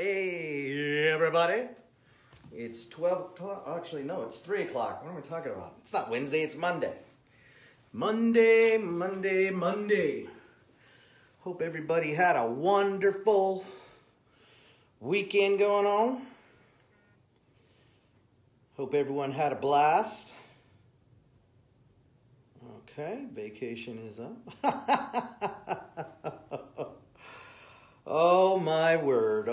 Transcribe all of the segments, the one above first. Hey, everybody. It's 12 o'clock. Actually, no, it's 3 o'clock. What am I talking about? It's not Wednesday, it's Monday. Monday. Hope everybody had a wonderful weekend going on. Hope everyone had a blast. Okay, vacation is up. Oh my word.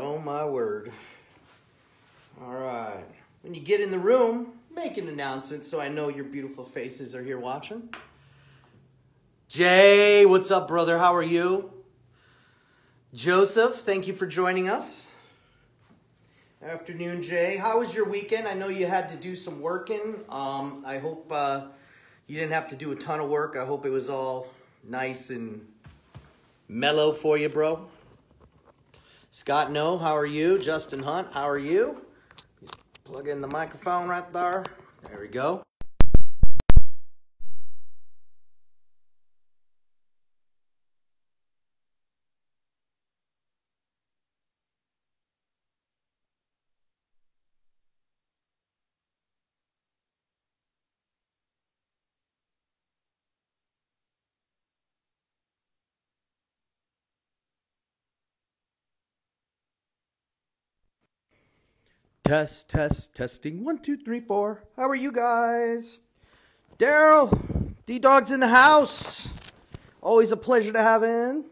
All right. When you get in the room, make an announcement so I know your beautiful faces are here watching. Jay, what's up, brother? How are you? Joseph, thank you for joining us. Afternoon, Jay. How was your weekend? I know you had to do some working. I hope you didn't have to do a ton of work. I hope it was all nice and mellow for you, bro. Scott No, how are you? Justin Hunt, how are you? Plug in the microphone right there. There we go. Testing. 1, 2, 3, 4. How are you guys? Daryl, D-Dog's in the house. Always a pleasure to have in.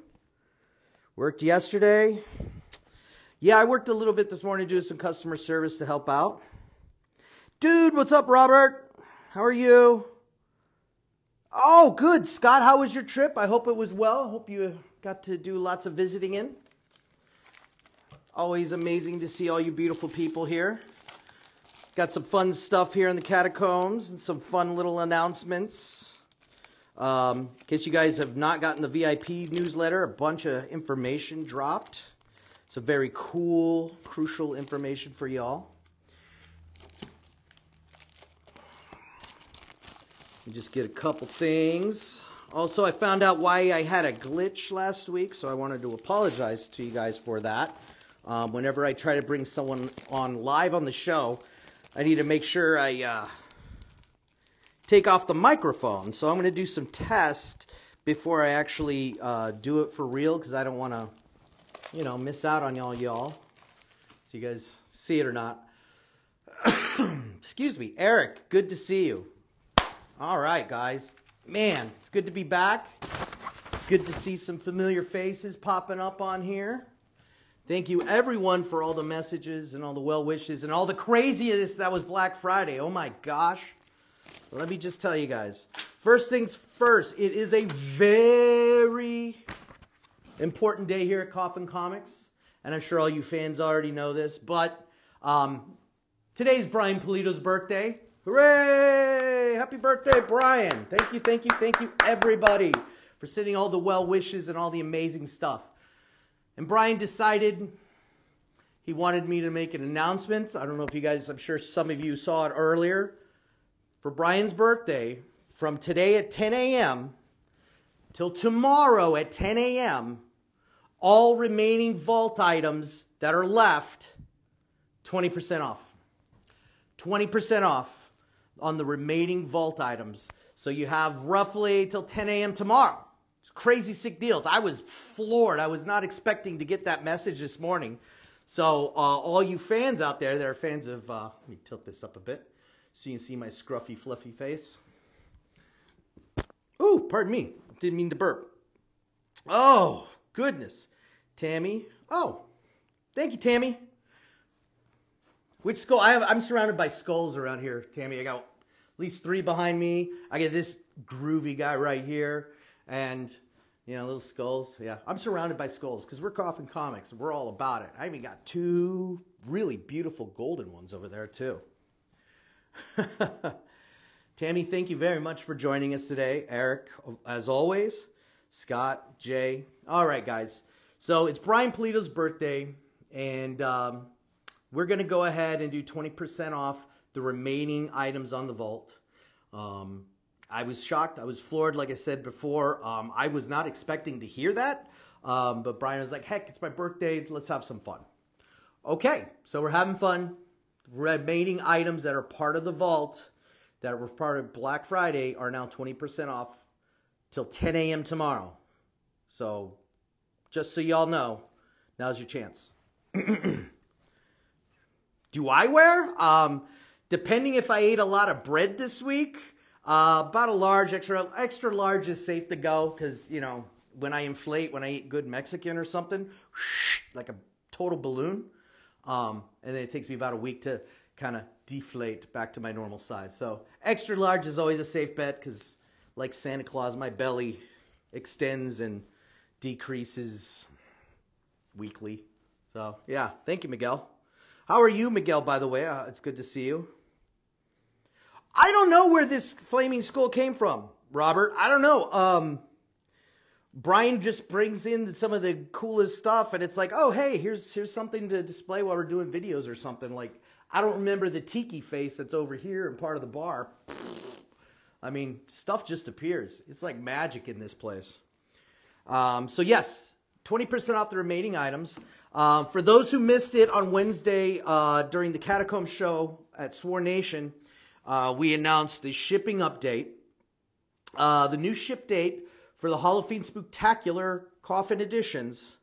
Worked yesterday. Yeah, I worked a little bit this morning doing some customer service to help out. Dude, what's up, Robert? How are you? Oh, good. Scott, how was your trip? I hope it was well. I hope you got to do lots of visiting in. Always amazing to see all you beautiful people here. Got some fun stuff here in the catacombs and some fun little announcements. In case you guys have not gotten the VIP newsletter, a bunch of information dropped. Some very cool, crucial information for y'all. Just get a couple things. Also, I found out why I had a glitch last week, so I wanted to apologize to you guys for that. Whenever I try to bring someone on live on the show, I need to make sure I take off the microphone. So I'm going to do some tests before I actually do it for real, because I don't want to, you know, miss out on y'all. So you guys see it or not. Excuse me. Eric, good to see you. All right, guys. Man, it's good to be back. It's good to see some familiar faces popping up on here. Thank you, everyone, for all the messages and all the well wishes and all the craziness that was Black Friday. Oh, my gosh. Let me just tell you guys. First things first, it is a very important day here at Coffin Comics. And I'm sure all you fans already know this. But today's Brian Pulido's birthday. Hooray! Happy birthday, Brian. Thank you, everybody, for sending all the well wishes and all the amazing stuff. And Brian decided he wanted me to make an announcement. I don't know if you guys, I'm sure some of you saw it earlier. For Brian's birthday, from today at 10 a.m. till tomorrow at 10 a.m., all remaining vault items that are left, 20% off. 20% off on the remaining vault items. So you have roughly till 10 a.m. tomorrow. Crazy sick deals. I was floored. I was not expecting to get that message this morning. So all you fans out there that are fans of... let me tilt this up a bit so you can see my scruffy, fluffy face. Ooh, pardon me. Didn't mean to burp. Oh, goodness. Tammy. Oh, thank you, Tammy. Which skull? I'm surrounded by skulls around here, Tammy. I got at least 3 behind me. I got this groovy guy right here. And, you know, little skulls. Yeah, I'm surrounded by skulls because we're Coffin Comics. And we're all about it. I even got 2 really beautiful golden ones over there, too. Tammy, thank you very much for joining us today. Eric, as always. Scott, Jay. All right, guys. So it's Brian Pulido's birthday. And we're going to go ahead and do 20% off the remaining items on the vault. I was shocked. I was floored, like I said before. I was not expecting to hear that. But Brian was like, heck, it's my birthday. Let's have some fun. Okay, so we're having fun. Remaining items that are part of the vault, that were part of Black Friday, are now 20% off till 10 a.m. tomorrow. So, just so y'all know, now's your chance. Do I wear? Depending if I ate a lot of bread this week, about a large, extra large is safe to go, because, you know, when I inflate, when I eat good Mexican or something, whoosh, like a total balloon, and then it takes me about a week to kind of deflate back to my normal size. So extra large is always a safe bet, because like Santa Claus, my belly extends and decreases weekly. So yeah, thank you, Miguel. How are you, Miguel, by the way? It's good to see you. I don't know where this flaming skull came from, Robert. I don't know. Brian just brings in some of the coolest stuff, and it's like, oh, hey, here's something to display while we're doing videos or something. Like, I don't remember the tiki face that's over here and part of the bar. I mean, stuff just appears. It's like magic in this place. So, yes, 20% off the remaining items. For those who missed it on Wednesday during the Catacomb show at Swarm Nation, we announced the shipping update. The new ship date for the Hall of Fiend Spooktacular Coffin Editions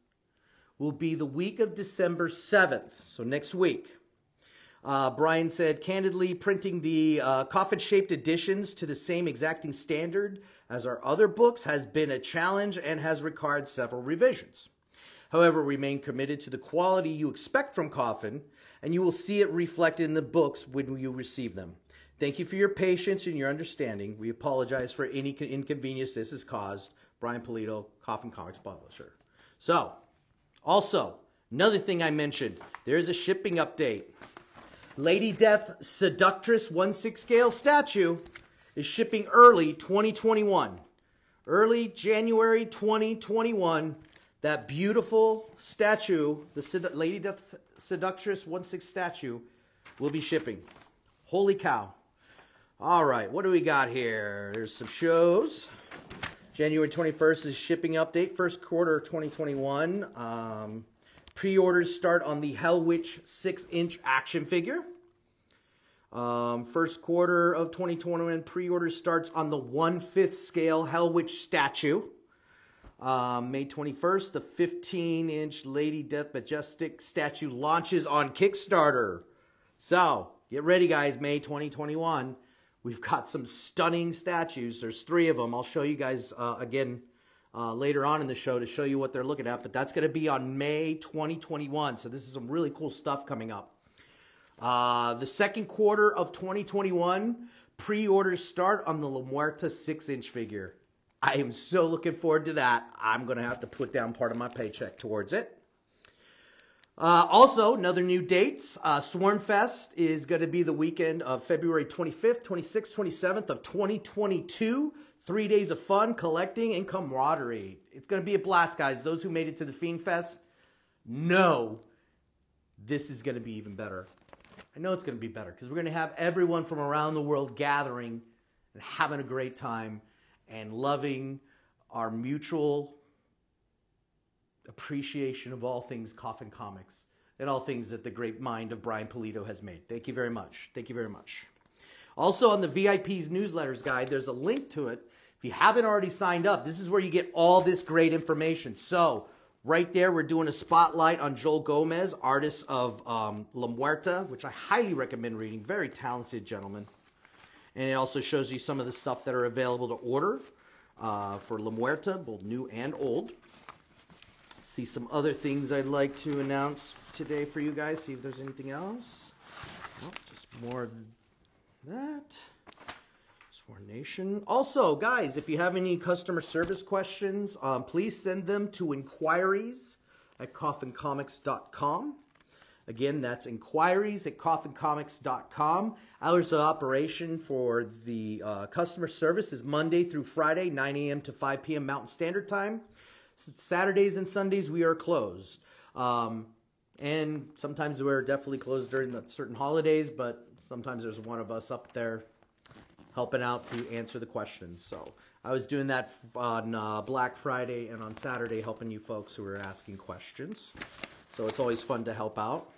will be the week of December 7th, so next week. Brian said, candidly, printing the coffin-shaped editions to the same exacting standard as our other books has been a challenge and has required several revisions. However, we remain committed to the quality you expect from Coffin, and you will see it reflected in the books when you receive them. Thank you for your patience and your understanding. We apologize for any inconvenience this has caused. Brian Pulido, Coffin Comics publisher. So, also, another thing I mentioned, there's a shipping update. Lady Death Seductress 1/6 scale statue is shipping early 2021. Early January 2021, that beautiful statue, the Lady Death Seductress 1/6 statue, will be shipping. Holy cow. All right, what do we got here? There's some shows. January 21st is shipping update, first quarter 2021. Pre-orders start on the Hellwitch 6-inch action figure. First quarter of 2021, pre-orders starts on the 1/5 scale Hellwitch statue. May 21st, the 15-inch Lady Death Majestic statue launches on Kickstarter. So, get ready, guys, May 2021. We've got some stunning statues. There's 3 of them. I'll show you guys again later on in the show to show you what they're looking at. But that's going to be on May 2021. So this is some really cool stuff coming up. The second quarter of 2021, pre-orders start on the La Muerta 6-inch figure. I am so looking forward to that. I'm going to have to put down part of my paycheck towards it. Also, another new dates, Swarm Fest is going to be the weekend of February 25th, 26th, 27th of 2022. 3 days of fun, collecting, and camaraderie. It's going to be a blast, guys. Those who made it to the Fiend Fest know this is going to be even better. I know it's going to be better because we're going to have everyone from around the world gathering and having a great time and loving our mutual appreciation of all things Coffin Comics and all things that the great mind of Brian Pulido has made. Thank you very much. Thank you very much. Also, on the VIP's newsletters guide, there's a link to it. If you haven't already signed up, this is where you get all this great information. So right there, we're doing a spotlight on Joel Gomez, artist of La Muerta, which I highly recommend reading. Very talented gentleman. And it also shows you some of the stuff that are available to order for La Muerta, both new and old. See some other things I'd like to announce today for you guys. See if there's anything else. Oh, just more of that. Swarm Nation. Also, guys, if you have any customer service questions, please send them to inquiries@coffincomics.com. Again, that's inquiries@coffincomics.com. Hours of operation for the customer service is Monday through Friday, 9 a.m. to 5 p.m. Mountain Standard Time. Saturdays and Sundays we are closed, and sometimes we're definitely closed during the certain holidays, but sometimes there's one of us up there helping out to answer the questions. So I was doing that on Black Friday and on Saturday, helping you folks who were asking questions. So it's always fun to help out.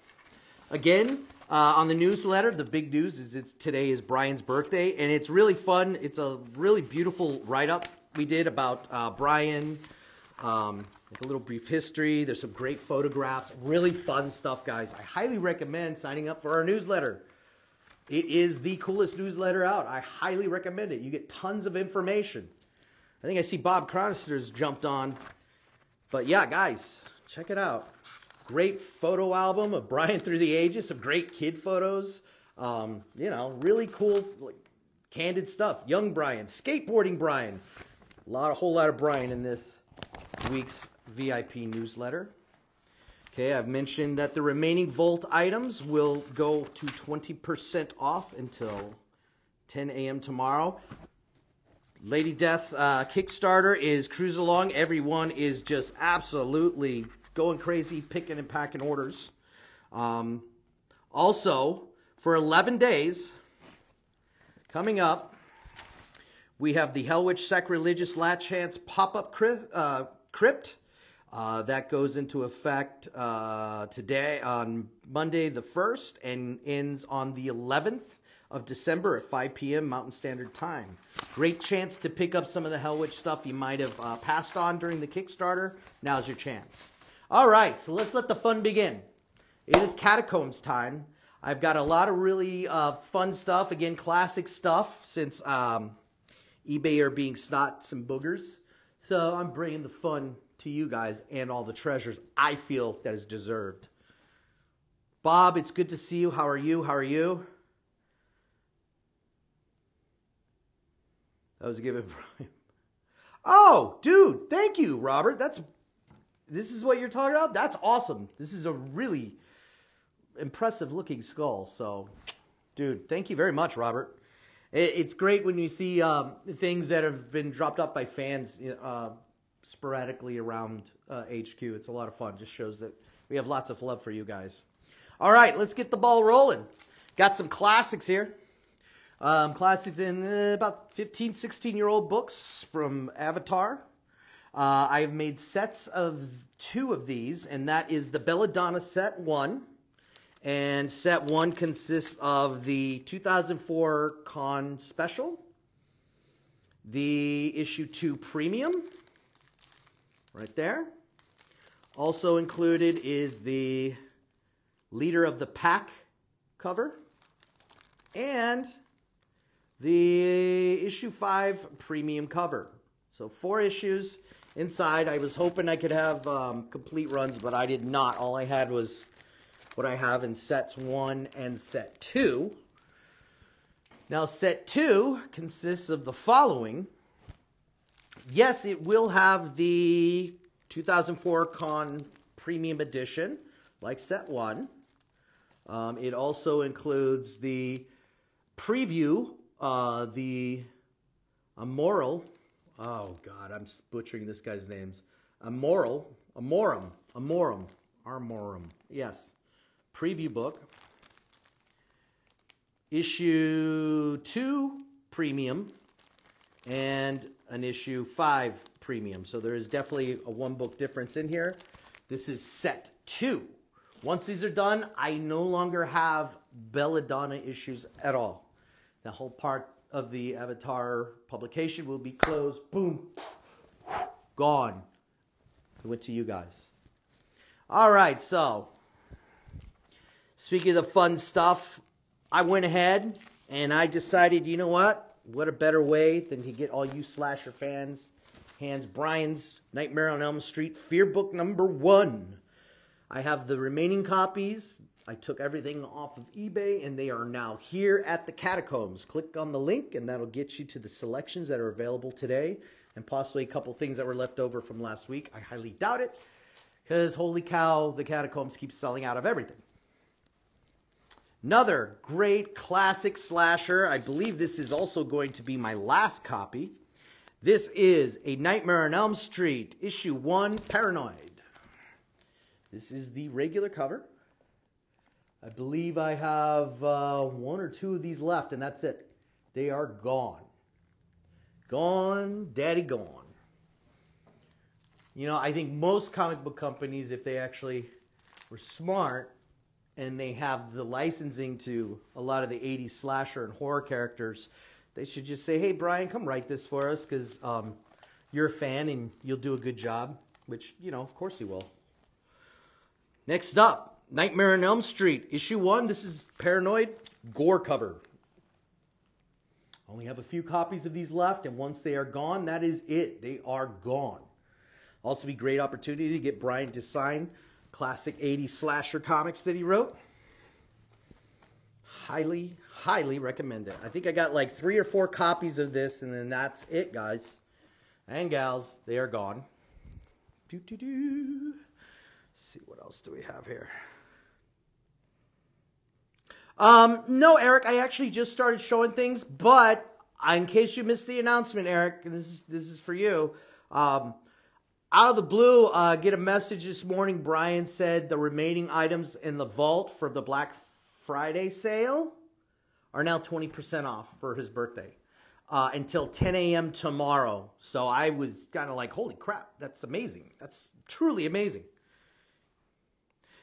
Again, on the newsletter, the big news is today is Brian's birthday, and it's really fun. It's a really beautiful write-up we did about Brian, like a little brief history. There's some great photographs, really fun stuff, guys. I highly recommend signing up for our newsletter. It is the coolest newsletter out. I highly recommend it. You get tons of information. I think I see Bob Cronister's jumped on. But yeah, guys, check it out. Great photo album of Brian through the ages, some great kid photos. You know, really cool, like, candid stuff. Young Brian, skateboarding Brian. A whole lot of Brian in this week's VIP newsletter. Okay, I've mentioned that the remaining Volt items will go to 20% off until 10 a.m. tomorrow. Lady Death Kickstarter is cruising along. Everyone is just absolutely going crazy, picking and packing orders. Also, for 11 days, coming up, we have the Hellwitch Sacrilegious Latch Hands pop-up crypt. That goes into effect today on Monday the 1st and ends on the 11th of December at 5 p.m. Mountain Standard Time. Great chance to pick up some of the Hellwitch stuff you might have passed on during the Kickstarter. Now's your chance. All right, so let's let the fun begin. It is Catacombs time. I've got a lot of really fun stuff, again, classic stuff, since eBay are being snots and boogers. So I'm bringing the fun to you guys and all the treasures I feel that is deserved. Bob, it's good to see you. How are you? How are you? That was a given, Brian. Oh, dude, thank you, Robert. This is what you're talking about? That's awesome. This is a really impressive looking skull. So, dude, thank you very much, Robert. It's great when you see things that have been dropped off by fans sporadically around HQ. It's a lot of fun. Just shows that we have lots of love for you guys. All right, let's get the ball rolling. Got some classics here. Classics in about 15, 16-year-old books from Avatar. I've made sets of two of these, and that is the Belladonna set one. And set one consists of the 2004 Con Special, the issue 2 Premium, right there. Also included is the Leader of the Pack cover and the issue 5 Premium cover. So 4 issues. Inside, I was hoping I could have complete runs, but I did not. All I had was what I have in sets 1 and set 2. Now, set 2 consists of the following. Yes, it will have the 2004 Con Premium Edition, like set 1. It also includes the preview, the Amoral. Oh, God, I'm butchering this guy's names. Armorum. Yes. Preview book. Issue 2 Premium and an issue 5 Premium. So there is definitely a one-book difference in here. This is set 2. Once these are done, I no longer have Belladonna issues at all. The whole part of the Avatar publication will be closed. Boom. Gone. It went to you guys. All right, so speaking of the fun stuff, I went ahead and I decided, you know what? What a better way than to get all you slasher fans hands Brian's Nightmare on Elm Street Fear Book number 1. I have the remaining copies. I took everything off of eBay, and they are now here at the Catacombs. Click on the link, and that'll get you to the selections that are available today and possibly a couple things that were left over from last week. I highly doubt it because, holy cow, the Catacombs keeps selling out of everything. Another great classic slasher. I believe this is also going to be my last copy. This is A Nightmare on Elm Street, Issue 1, Paranoid. This is the regular cover. I believe I have one or two of these left, and that's it. They are gone. Gone, daddy gone. You know, I think most comic book companies, if they actually were smart, and they have the licensing to a lot of the 80s slasher and horror characters, they should just say, hey, Brian, come write this for us because you're a fan and you'll do a good job, which, you know, of course he will. Next up, Nightmare on Elm Street, Issue 1. This is Paranoid Gore cover. Only have a few copies of these left, and once they are gone, that is it. They are gone. Also be a great opportunity to get Brian to sign classic 80s slasher comics that he wrote. Highly, highly recommend it. I think I got like 3 or 4 copies of this, and then that's it, guys. And gals, they are gone. Doo-doo-doo. Let's see, what else do we have here? No, Eric, I actually just started showing things, but in case you missed the announcement, Eric, this is for you. Out of the blue, get a message this morning. Brian said the remaining items in the vault for the Black Friday sale are now 20% off for his birthday until 10 a.m. tomorrow. So I was kind of like, holy crap, that's amazing. That's truly amazing.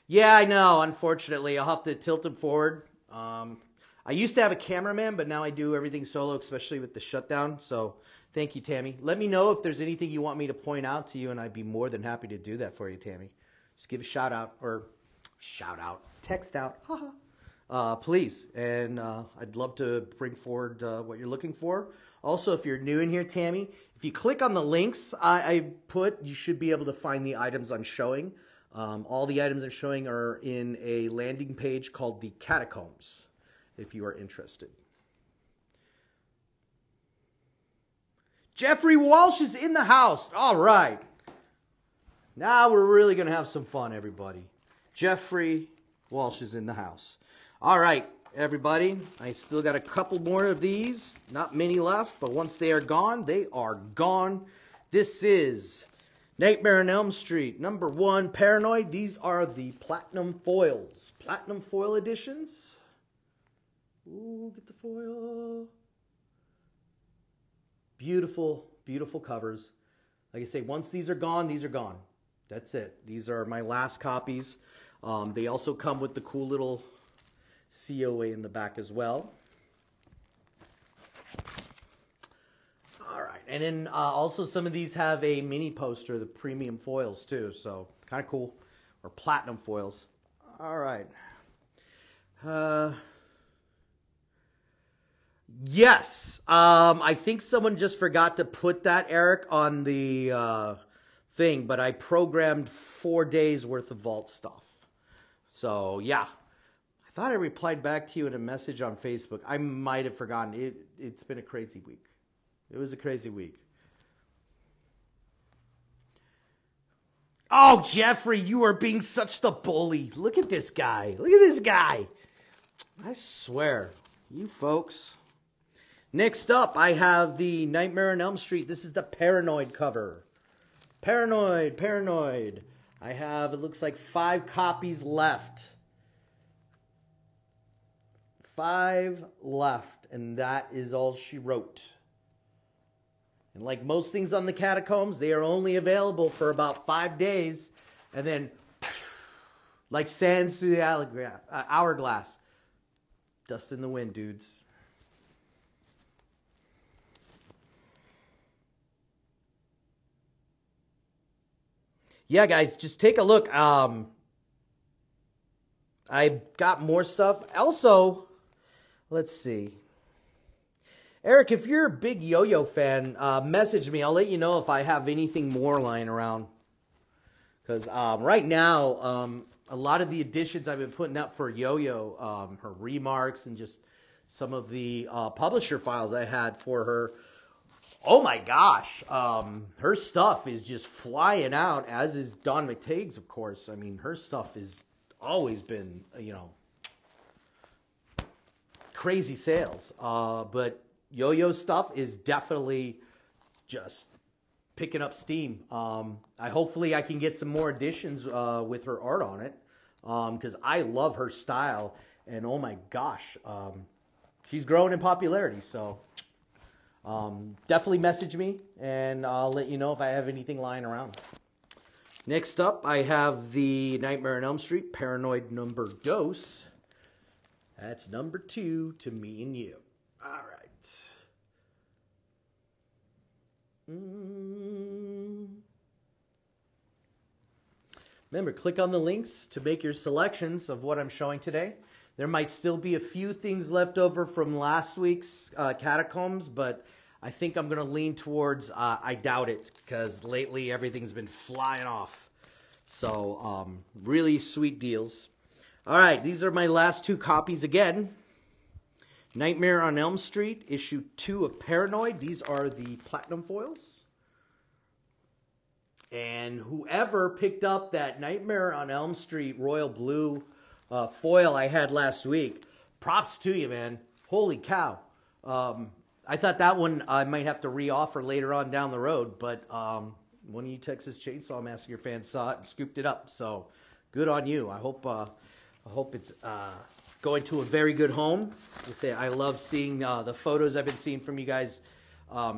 Yeah, I know. Unfortunately, I'll have to tilt him forward. I used to have a cameraman, but now I do everything solo, especially with the shutdown. So thank you, Tammy. Let me know if there's anything you want me to point out to you, and I'd be more than happy to do that for you, Tammy. Just give a shout out, or shout out, text out, haha, please. And I'd love to bring forward what you're looking for. Also, if you're new in here, Tammy, if you click on the links I put, you should be able to find the items I'm showing. All the items I'm showing are in a landing page called the Catacombs, if you are interested. Jeffrey Walsh is in the house. All right. Now we're really going to have some fun, everybody. Jeffrey Walsh is in the house. All right, everybody. I still got a couple more of these. Not many left, but once they are gone, they are gone. This is Nightmare on Elm Street, #1, Paranoid. These are the Platinum Foils. Platinum Foil Editions. Ooh, get the foil. Beautiful, beautiful covers. Like I say, once these are gone, these are gone. That's it. These are my last copies. They also come with the cool little COA in the back as well. All right. And then also some of these have a mini poster, the premium foils too. So kind of cool. Or platinum foils. All right. Yes, I think someone just forgot to put that, Eric, on the thing, but I programmed 4 days worth of vault stuff. So, yeah, I thought I replied back to you in a message on Facebook. I might have forgotten. It's been a crazy week. It was a crazy week. Oh, Jeffrey, you are being such the bully. Look at this guy. Look at this guy. I swear, you folks. Next up, I have the Nightmare on Elm Street. This is the Paranoid cover. Paranoid, Paranoid. I have, it looks like 5 copies left. 5 left, and that is all she wrote. And like most things on the Catacombs, they are only available for about 5 days, and then, like sands through the hourglass. Dust in the wind, dudes. Yeah, guys, just take a look. I got more stuff. Also, let's see. Eric, if you're a big Yo-Yo fan, message me. I'll let you know if I have anything more lying around. Because right now, a lot of the editions I've been putting up for Yo-Yo, her remarks and just some of the publisher files I had for her, oh my gosh, her stuff is just flying out, as is Don McTague's, of course. I mean, her stuff has always been, you know, crazy sales. But Yo-Yo stuff is definitely just picking up steam. Hopefully I can get some more editions with her art on it, because I love her style. And oh my gosh, she's growing in popularity, so... definitely message me, and I'll let you know if I have anything lying around. Next up, I have the Nightmare on Elm Street Paranoid number dose. That's number 2 to me and you. All right. Remember, click on the links to make your selections of what I'm showing today. There might still be a few things left over from last week's Catacombs, but I think I'm going to lean towards I doubt it, because lately everything's been flying off. So, really sweet deals. All right, these are my last 2 copies again. Nightmare on Elm Street, issue 2 of Paranoid. These are the platinum foils. And whoever picked up that Nightmare on Elm Street Royal Blue foil I had last week, props to you, man. Holy cow. I thought that one I might have to re-offer later on down the road, but one of you Texas Chainsaw Massacre fans saw it and scooped it up, so good on you. I hope it's going to a very good home. I say I love seeing the photos I've been seeing from you guys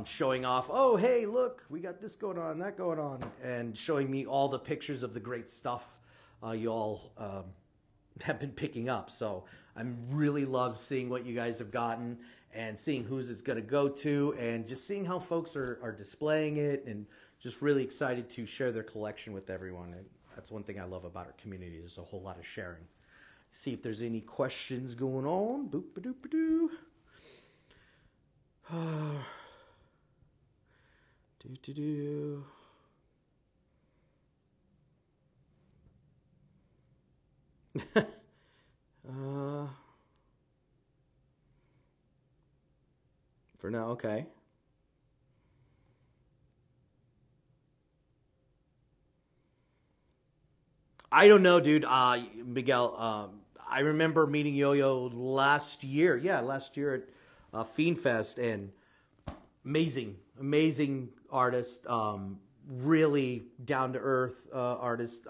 showing off, oh, hey, look, we got this going on, that going on, and showing me all the pictures of the great stuff you all have been picking up. So I really love seeing what you guys have gotten, and seeing whose it's going to go to, and just seeing how folks are displaying it, and just really excited to share their collection with everyone. And that's one thing I love about our community. There's a whole lot of sharing. See if there's any questions going on. Boop-a-doop-a-doo. Do-do-do. For now, okay. I don't know, dude. Miguel, I remember meeting Yo-Yo last year. Yeah, last year at Fiend Fest, and amazing, amazing artist. Really down-to-earth artist.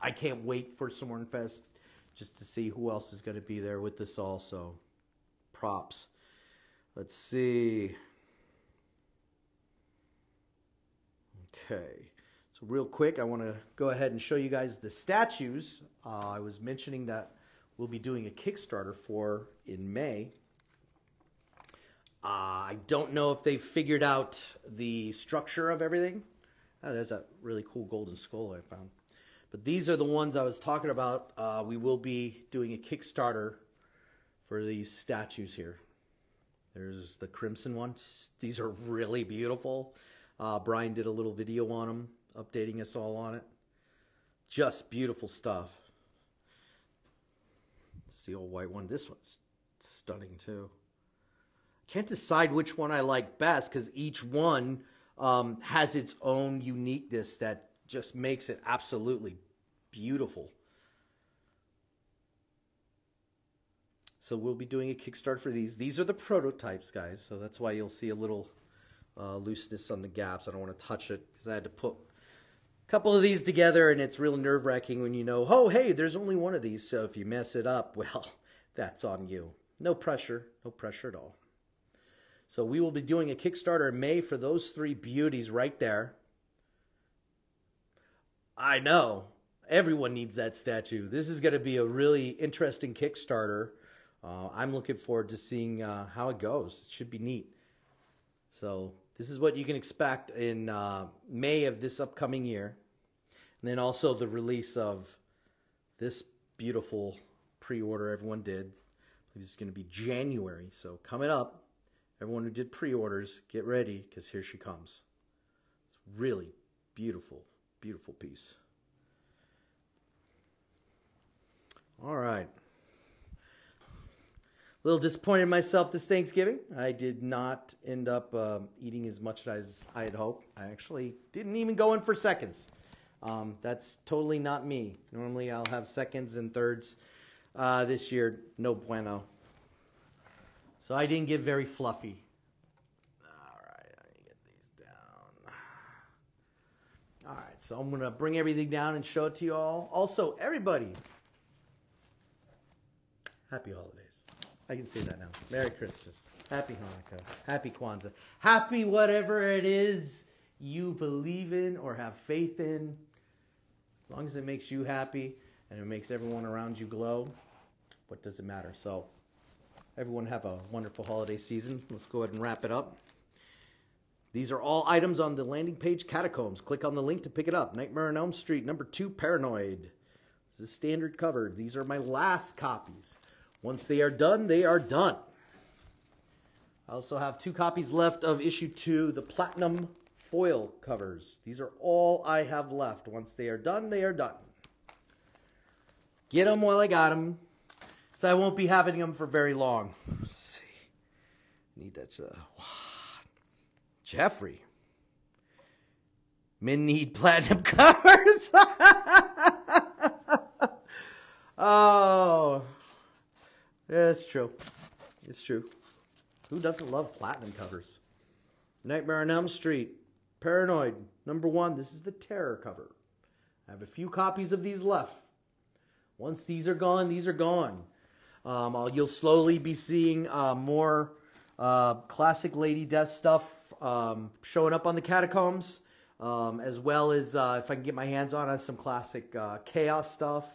I can't wait for Swarm Fest just to see who else is going to be there with this all. So, props. Let's see. Okay, so real quick, I want to go ahead and show you guys the statues. I was mentioning that we'll be doing a Kickstarter for in May. I don't know if they figured out the structure of everything. Oh, there's that really cool golden skull I found. But these are the ones I was talking about. We will be doing a Kickstarter for these statues here. There's the crimson ones. These are really beautiful. Brian did a little video on them, updating us all on it. Just beautiful stuff. It's the old white one. This one's stunning too. I can't decide which one I like best, because each one has its own uniqueness that just makes it absolutely beautiful. So we'll be doing a Kickstarter for these. These are the prototypes, guys. So that's why you'll see a little looseness on the gaps. I don't want to touch it, because I had to put a couple of these together, and it's real nerve-wracking when you know, oh, hey, there's only one of these. So if you mess it up, well, that's on you. No pressure. No pressure at all. So we will be doing a Kickstarter in May for those 3 beauties right there. I know. Everyone needs that statue. This is going to be a really interesting Kickstarter. I'm looking forward to seeing how it goes. It should be neat. So this is what you can expect in May of this upcoming year. And then also the release of this beautiful pre-order everyone did. I believe it's going to be January. So coming up, everyone who did pre-orders, get ready, because here she comes. It's really beautiful, beautiful piece. All right. A little disappointed in myself this Thanksgiving. I did not end up eating as much as I had hoped. I actually didn't even go in for seconds. That's totally not me. Normally I'll have seconds and thirds. This year, no bueno. So I didn't get very fluffy. All right, I need to get these down. All right, so I'm going to bring everything down and show it to you all. Also, everybody, happy holidays. I can say that now. Merry Christmas. Happy Hanukkah. Happy Kwanzaa. Happy whatever it is you believe in or have faith in. As long as it makes you happy and it makes everyone around you glow, what does it matter? So everyone have a wonderful holiday season. Let's go ahead and wrap it up. These are all items on the landing page Catacombs. Click on the link to pick it up. Nightmare on Elm Street, #2, Paranoid. This is standard cover. These are my last copies. Once they are done, they are done. I also have 2 copies left of issue 2, the platinum foil covers. These are all I have left. Once they are done, they are done. Get them while I got them. So I won't be having them for very long. Let's see. I need that. Jeffrey. Men need platinum covers. Oh. Yeah, it's true. It's true. Who doesn't love platinum covers? Nightmare on Elm Street. Paranoid. #1. This is the terror cover. I have a few copies of these left. Once these are gone, these are gone. You'll slowly be seeing more classic Lady Death stuff showing up on the Catacombs. As well as, if I can get my hands on some classic Chaos stuff.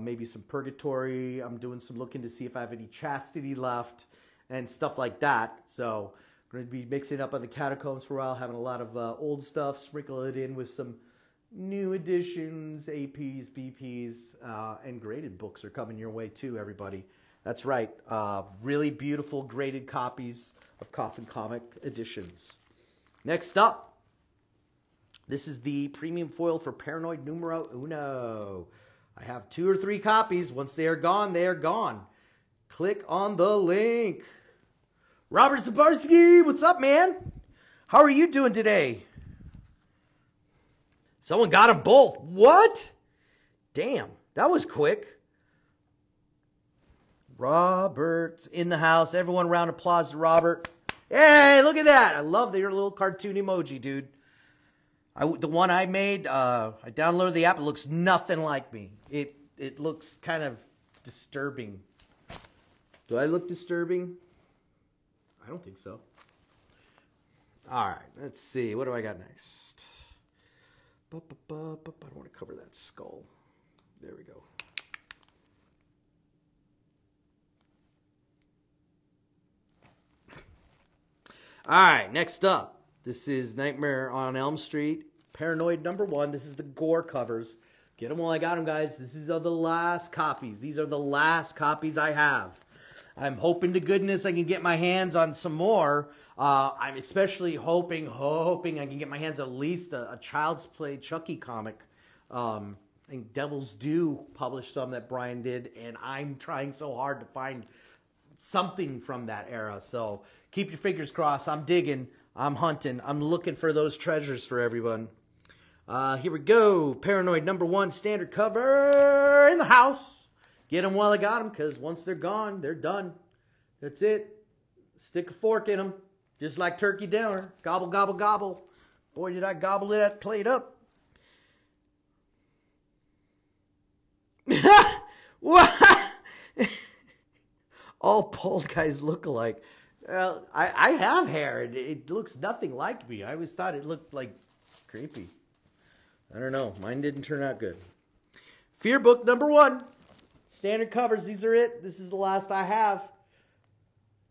Maybe some Purgatory. I'm doing some looking to see if I have any Chastity left and stuff like that. So I'm going to be mixing it up on the Catacombs for a while, having a lot of old stuff, sprinkle it in with some new editions, APs, BPs, and graded books are coming your way too, everybody. That's right. Really beautiful graded copies of Coffin Comic Editions. Next up, this is the premium foil for Paranoid #1. I have 2 or 3 copies. Once they are gone, they are gone. Click on the link. Robert Zabarski, what's up, man? How are you doing today? Someone got them both. What? Damn, that was quick. Robert's in the house. Everyone, round of applause to Robert. Hey, look at that. I love your little cartoon emoji, dude. The one I made, I downloaded the app. It looks nothing like me. It looks kind of disturbing. Do I look disturbing? I don't think so. All right, let's see. What do I got next? I don't want to cover that skull. There we go. All right, next up. This is Nightmare on Elm Street, Paranoid #1. This is the gore covers. Get them while I got them, guys. This is the last copies. These are the last copies I have. I'm hoping to goodness I can get my hands on some more. I'm especially hoping I can get my hands on at least a Child's Play Chucky comic. I think Devil's Due published some that Brian did, and I'm trying so hard to find something from that era. So keep your fingers crossed. I'm digging. I'm hunting. I'm looking for those treasures for everyone. Here we go. Paranoid #1 standard cover in the house. Get them while I got them, because once they're gone, they're done. That's it. Stick a fork in them, just like turkey dinner. Gobble, gobble, gobble. Boy, did I gobble that plate up. What? All bald guys look alike. Well, I have hair, and it looks nothing like me. I always thought it looked, like, creepy. I don't know. Mine didn't turn out good. Fear Book #1. Standard covers. These are it. This is the last I have.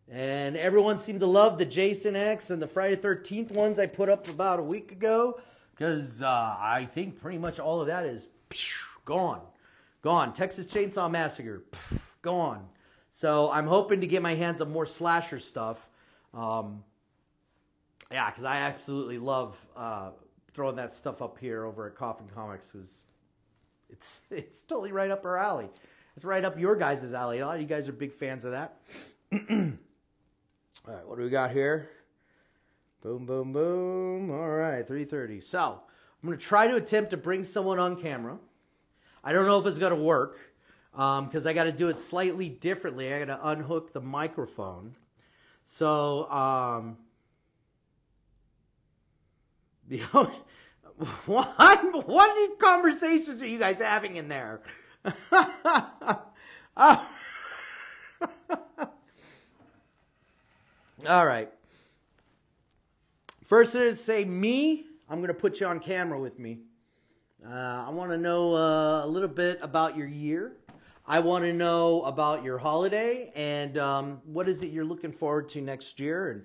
And everyone seemed to love the Jason X and the Friday 13th ones I put up about a week ago. Because I think pretty much all of that is gone. Gone. Texas Chainsaw Massacre. Gone. So I'm hoping to get my hands on more slasher stuff. Yeah, because I absolutely love throwing that stuff up here over at Coffin Comics. It's totally right up our alley. It's right up your guys' alley. A lot of you guys are big fans of that. All right, what do we got here? Boom, boom, boom. All right, 3:30. So I'm going to try to attempt to bring someone on camera. I don't know if it's going to work. Because I got to do it slightly differently. I got to unhook the microphone. So, what conversations are you guys having in there? All right. First, I'm going to say me. I'm going to put you on camera with me. I want to know a little bit about your year. I want to know about your holiday and what is it you're looking forward to next year, and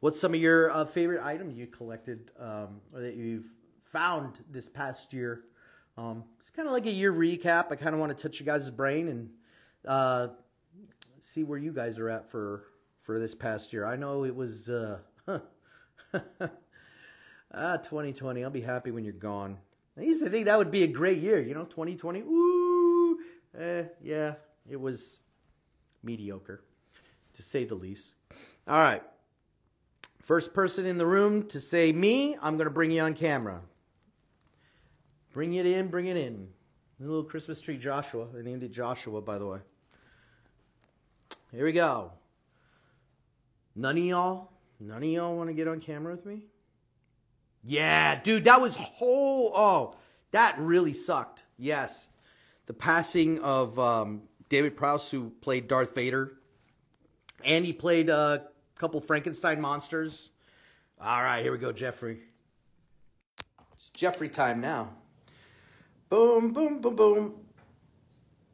what's some of your favorite items you collected or that you've found this past year. It's kind of like a year recap. I kind of want to touch you guys' brain and see where you guys are at for this past year. I know it was 2020. I'll be happy when you're gone. I used to think that would be a great year, you know, 2020. Ooh, yeah, it was mediocre, to say the least. All right. First person in the room to say me, I'm going to bring you on camera. Bring it in, bring it in. The little Christmas tree Joshua. They named it Joshua, by the way. Here we go. None of y'all want to get on camera with me? Yeah, dude, that was whole, oh, that really sucked. Yes. The passing of David Prowse, who played Darth Vader. And he played a couple Frankenstein monsters. All right, here we go, Jeffrey. It's Jeffrey time now. Boom, boom, boom, boom.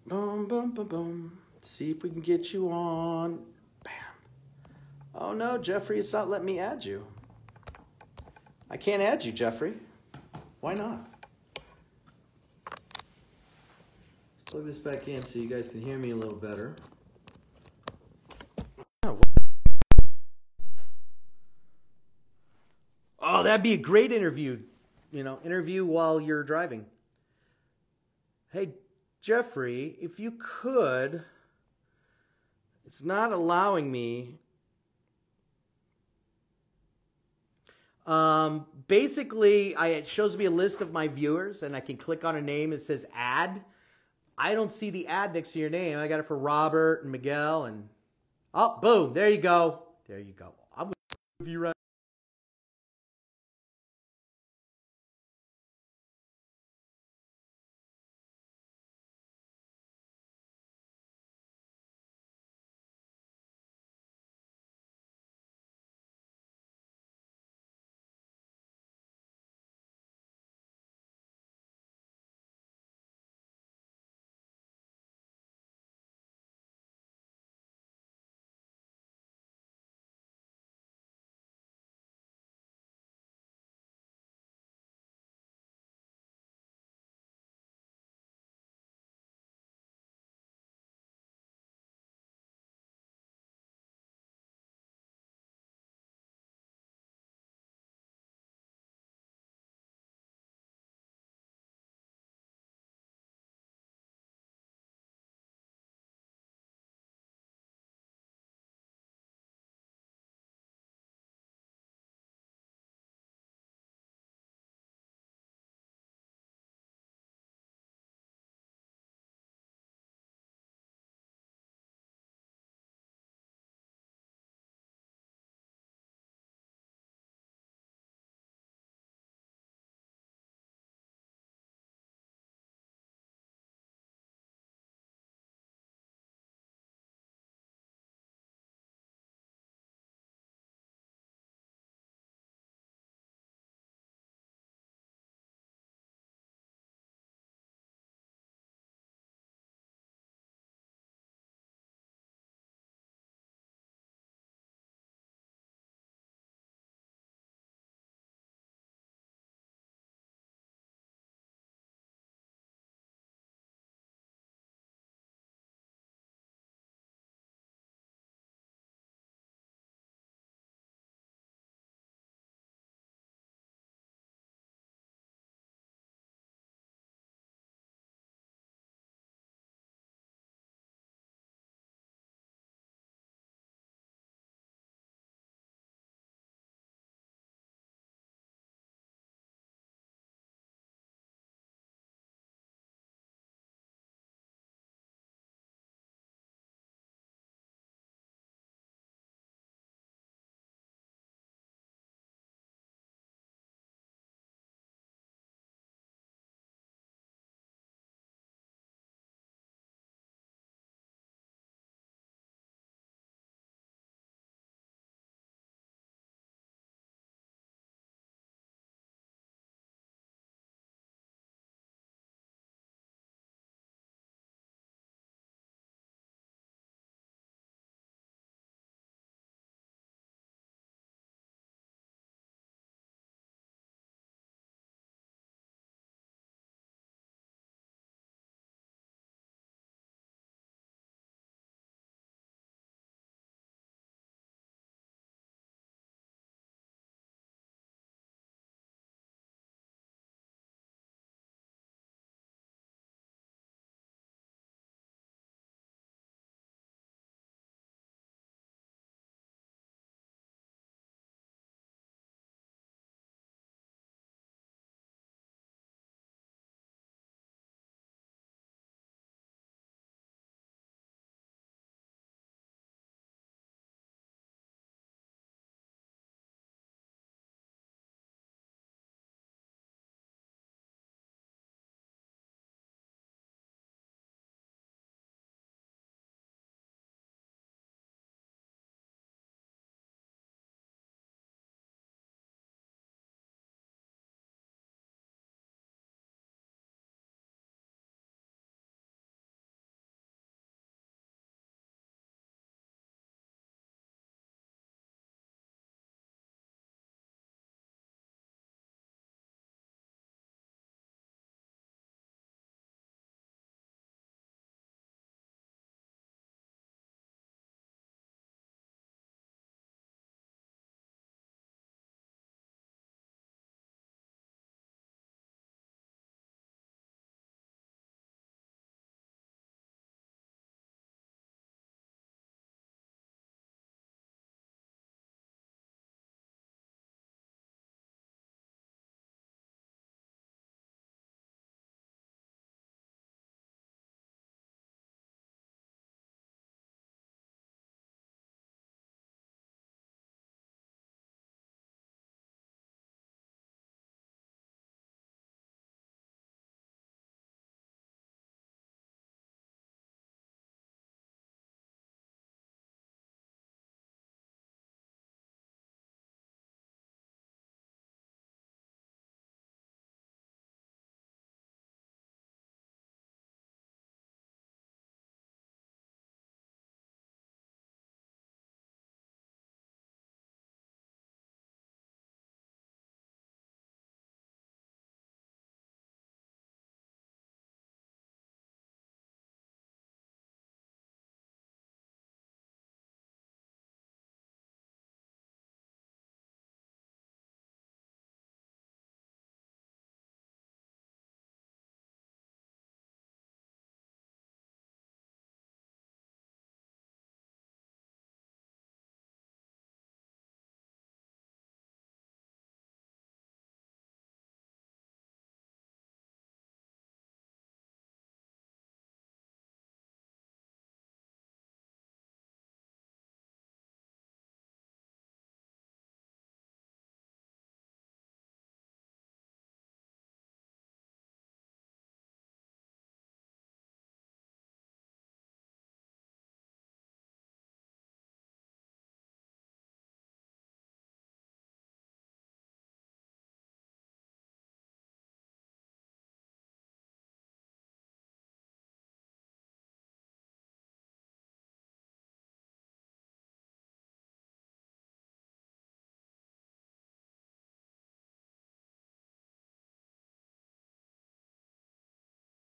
Boom, boom, boom, boom. Let's see if we can get you on. Bam. Oh, no, Jeffrey, it's not letting me add you. I can't add you, Jeffrey. Why not? Let's plug this back in so you guys can hear me a little better. Oh, that'd be a great interview. You know, interview while you're driving. Hey, Jeffrey, if you could. It's not allowing me. Basically, it shows me a list of my viewers, and I can click on a name. It says add. I don't see the ad next to your name. I got it for Robert and Miguel, and oh, boom! There you go. There you go. I'm with you right.